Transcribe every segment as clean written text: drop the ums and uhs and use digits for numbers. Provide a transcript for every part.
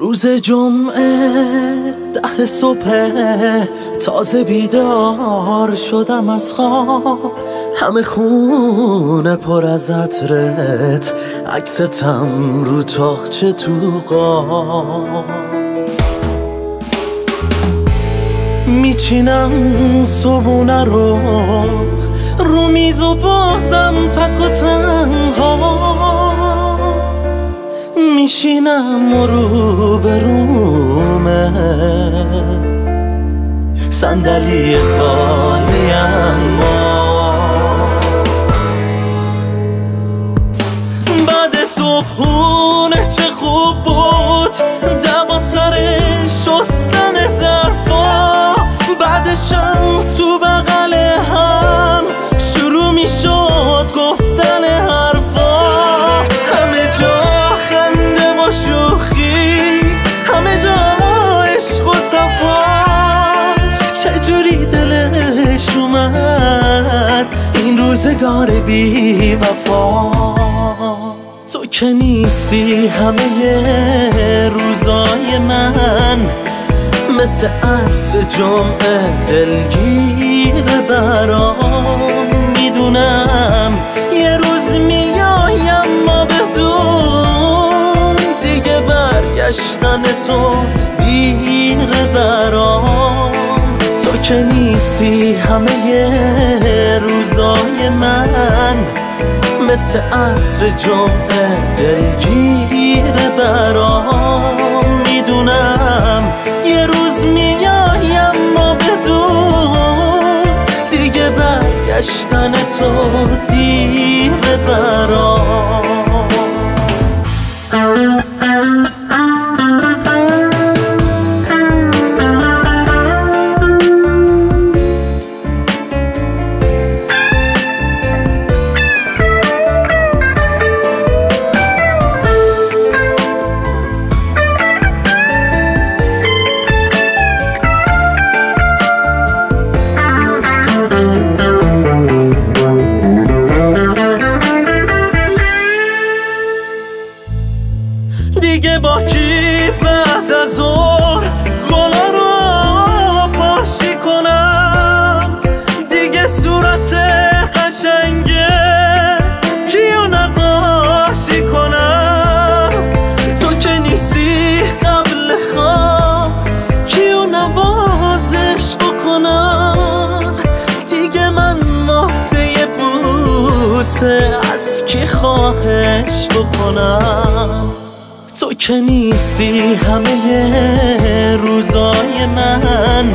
روز جمعه ده صبح تازه بیدار شدم از خواب، همه خونه پر از عطرت، عکستم رو تاقچه تو قاب. میچینم صبونه رو میز و بازم تک و تنها میشینم و رو به رومه صندلی خالی، اما بعد صبحونه چه خوب بود دم سر شستن ظرفا، بعدشم تو بغل هم شروع میشد گفتن حرفا، همه جا شوخی، همه جا عشق و صفا، چجوری دلش اومد این روزگار بی وفا. تو که نیستی همه روزای من مثل عصر جمعه دلگیر برام، میدونم یه روز میایم ما برگشتن تو دیره برام. تو که نیستی همه روزای من مثل عصر جمعه دلگیره برام، میدونم یه روز میایم ما بدون دیگه برگشتن تو دیره برام. دیگه با کی بعد از ظهر گلا رو پاشی کنم، دیگه صورت قشنگه کیو نقاشی کنم، تو که نیستی قبل خواب کیو نوازش بکنم، دیگه من واسه یه بوسه از کی خواهش بکنم. تو که نیستی همه روزای من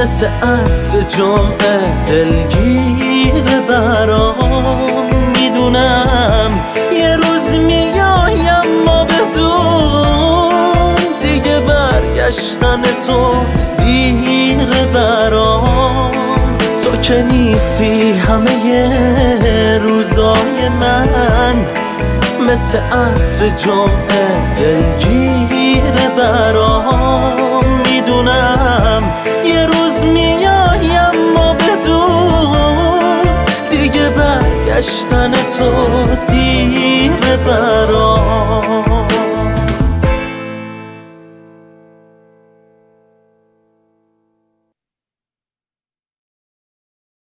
مثل عصر جمعه دلگیره برام، میدونم یه روز میایم ما بدون دیگه برگشتن تو دیره برام. تو که نیستی همه روزای من مثل عصر جمعه دلگیره برام، میدونم یه روز میایم ما بدون دیگه برگشتن تو دیره برام.